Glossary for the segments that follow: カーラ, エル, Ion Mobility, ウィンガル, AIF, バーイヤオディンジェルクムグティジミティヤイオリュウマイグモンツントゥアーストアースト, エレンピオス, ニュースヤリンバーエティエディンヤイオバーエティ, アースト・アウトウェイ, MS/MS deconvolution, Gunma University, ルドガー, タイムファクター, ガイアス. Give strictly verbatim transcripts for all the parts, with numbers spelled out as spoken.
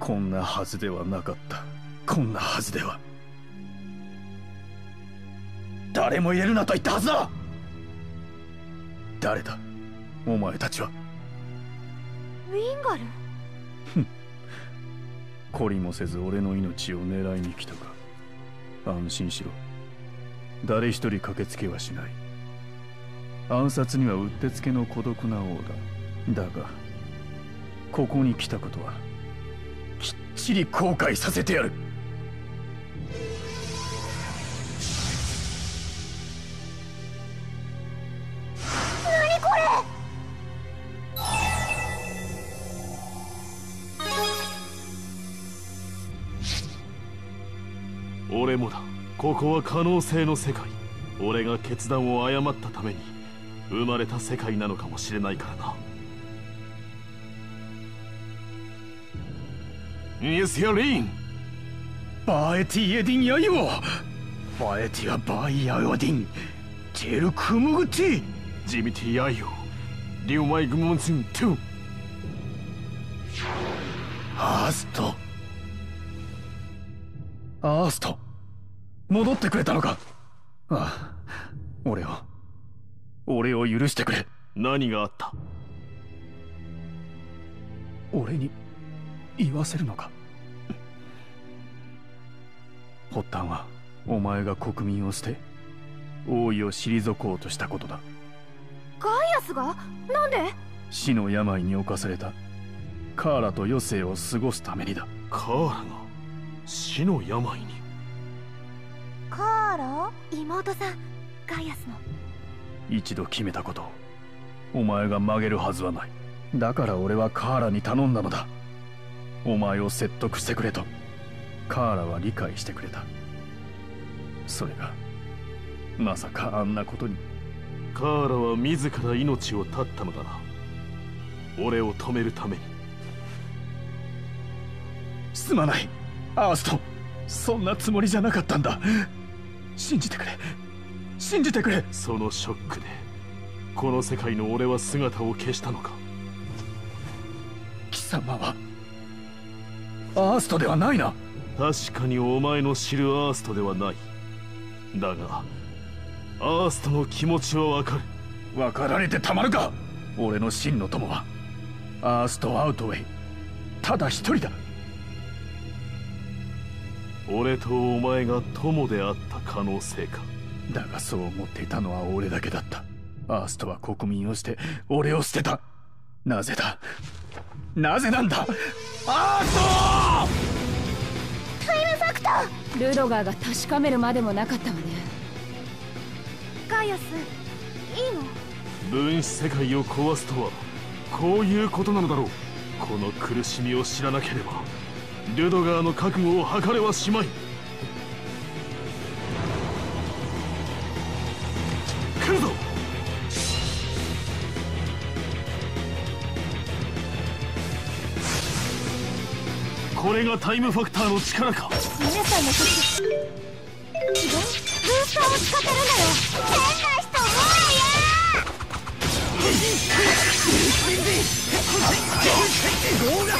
こんなはずではなかった。こんなはずでは。誰も入れるなと言ったはずだ。誰だお前たちは。ウィンガル。ふん、懲りもせず俺の命を狙いに来たか。安心しろ、誰一人駆けつけはしない。暗殺にはうってつけの孤独な王だ。だがここに来たことはきっちり後悔させてやる。俺もだ。ここは可能性の世界。俺が決断を誤ったために生まれた世界なのかもしれないからな。ニュースヤリンバーエティエディンヤイオバーエティはバーイヤオディンジェルクムグティジミティヤイオリュウマイグモンツントゥアーストアースト戻ってくれたのか。ああ、俺を俺を許してくれ。何があった。俺に言わせるのか。発端はお前が国民を捨て王位を退こうとしたことだ。ガイアスがなんで。死の病に侵されたカーラと余生を過ごすためにだ。カーラが死の病に。カーラ妹さんガイアスの。一度決めたことをお前が曲げるはずはない。だから俺はカーラに頼んだのだ。お前を説得してくれと。カーラは理解してくれた。それがまさかあんなことに。カーラは自ら命を絶ったのだな、俺を止めるために。すまないアースト、そんなつもりじゃなかったんだ。信じてくれ、信じてくれ。そのショックでこの世界の俺は姿を消したのか。貴様はアーストではないな。確かにお前の知るアーストではない。だがアーストの気持ちはわかる。わかられてたまるか。俺の真の友はアースト・アウトウェイただ一人だ。俺とお前が友であった可能性か。だがそう思っていたのは俺だけだった。アーストは国民をして俺を捨てた。なぜだ、なぜなんだアースト。タイムファクター。ルドガーが確かめるまでもなかったわね。ガイアスいいの。分子世界を壊すとはこういうことなのだろう。この苦しみを知らなければルドガーの覚悟を図れはしまい。来るぞ。これがタイムファクターの力か。皆さんの時違うブースターを使ってるんだよ。変な人もうやー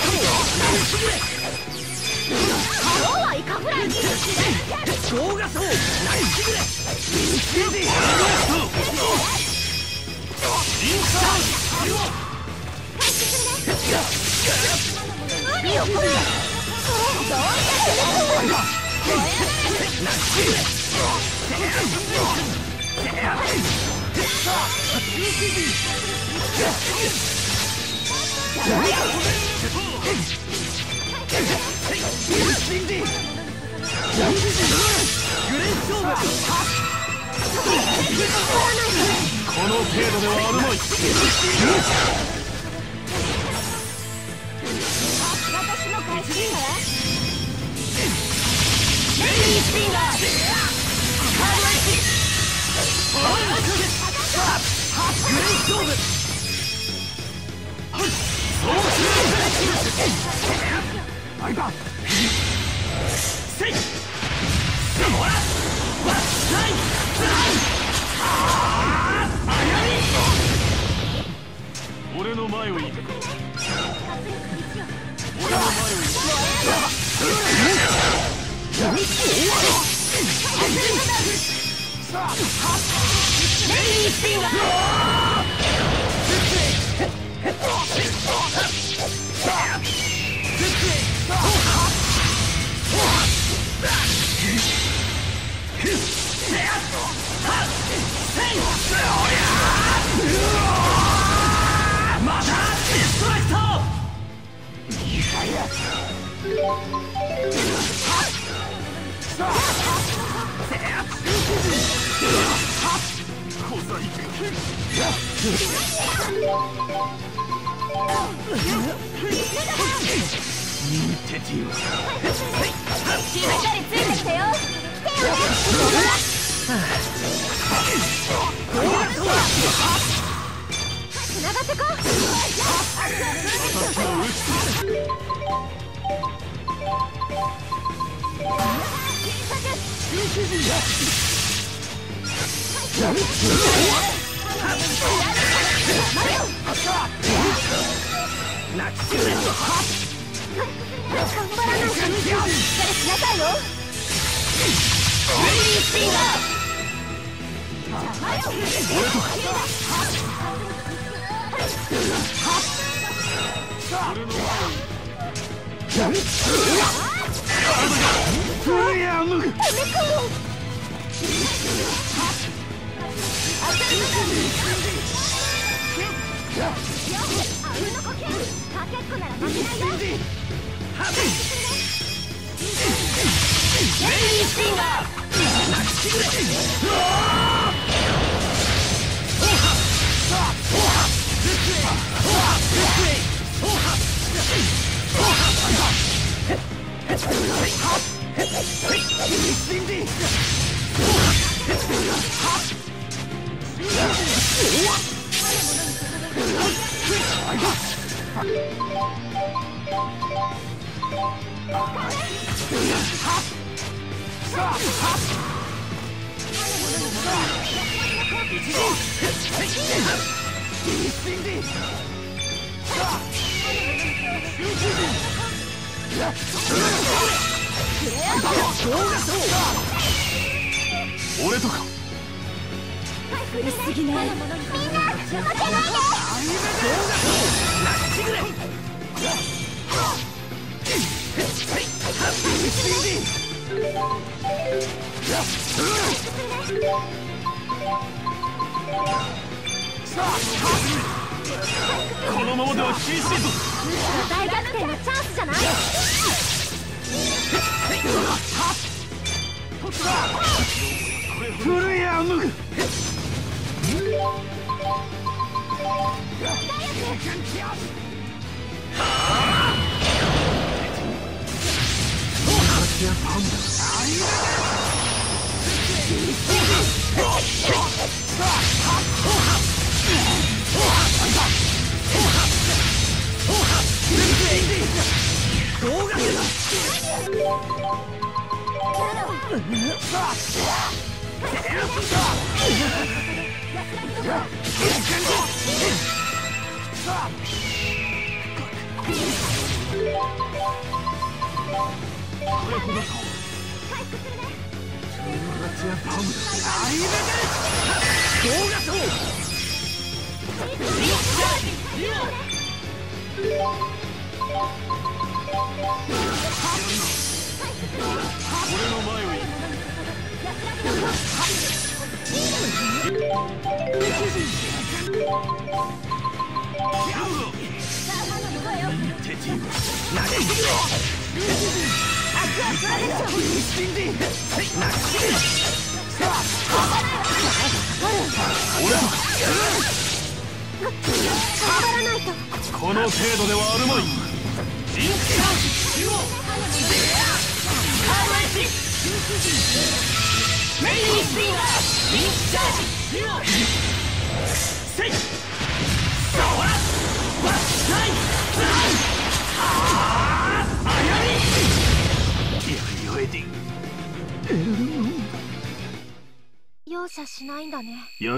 今日はイカフライに動画そうナイスぐらいインテリアグレッショーバーこの程度ではあるまい。私の返しだわ。メインスピンガーカードエッジグレート勝負。そうするアイバーセイッほらワッツラインライン。俺の前を行く。俺の前を行く。や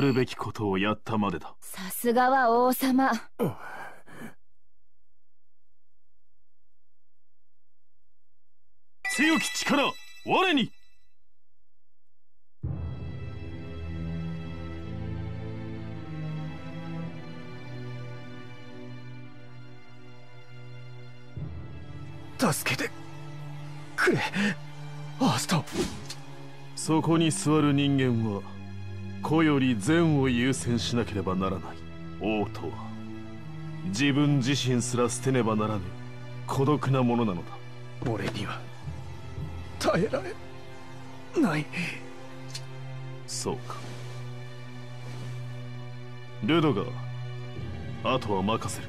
るべきことをやったまでだ。さすがは王様。強き力我に。助けてくれアースト。そこに座る人間は子より善を優先しなければならない。王とは自分自身すら捨てねばならぬ孤独なものなのだ。俺には耐えられない。そうかルドガー、あとは任せる。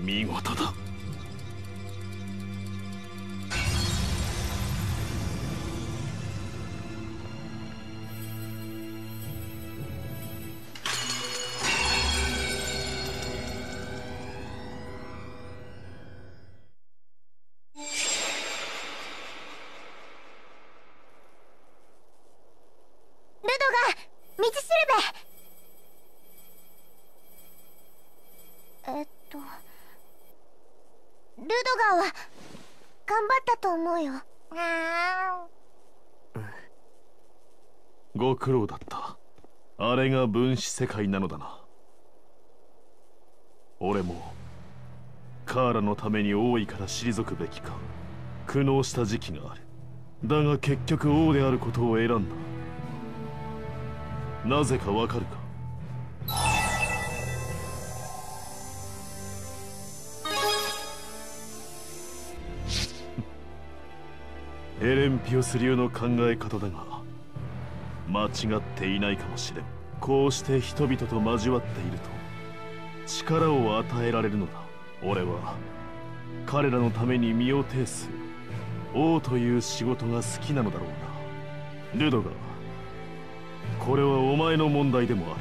見事だ。ご苦労だった。あれが分子世界なのだな。俺もカーラのために王位から退くべきか苦悩した時期がある。だが結局王であることを選んだ。なぜかわかるか。エレンピオス流の考え方だが間違っていないかもしれん。こうして人々と交わっていると力を与えられるのだ。俺は彼らのために身を挺す王という仕事が好きなのだろうな。ルドガー、これはお前の問題でもあ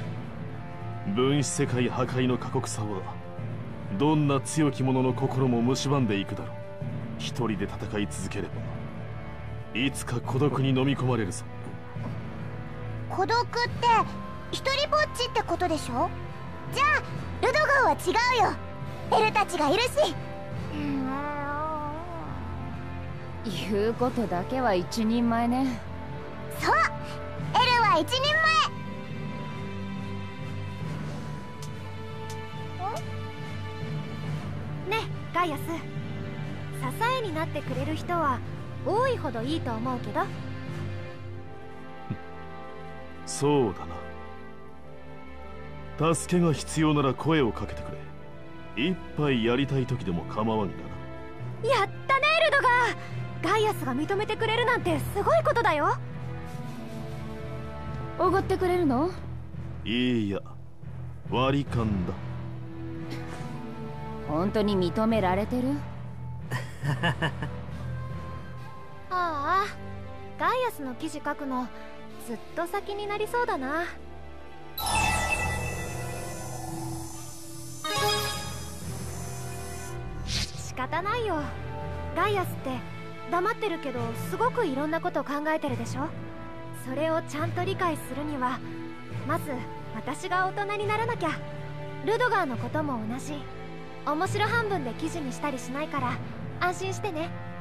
る。分子世界破壊の過酷さはどんな強き者の心も蝕んでいくだろう。一人で戦い続ければいつか孤独に飲み込まれるぞ。孤独って一人ぼっちってことでしょ。じゃあルドガンは違うよ。エルたちがいるし。言うことだけは一人前ね。そう、エルは一人前。ねえガイアス、支えになってくれる人は多いほどいいと思うけど。そうだな。助けが必要なら声をかけてくれ。一杯やりたい時でも構わんがな。やったねルドガー、ガイアスが認めてくれるなんてすごいことだよ。おごってくれるの？いいや、割り勘だ。本当に認められてる？ああ、ガイアスの記事書くのずっと先になりそうだな。仕方ないよ。ガイアスって黙ってるけどすごくいろんなこと考えてるでしょ。それをちゃんと理解するにはまず私が大人にならなきゃ。ルドガーのことも同じ。面白半分で記事にしたりしないから安心してね。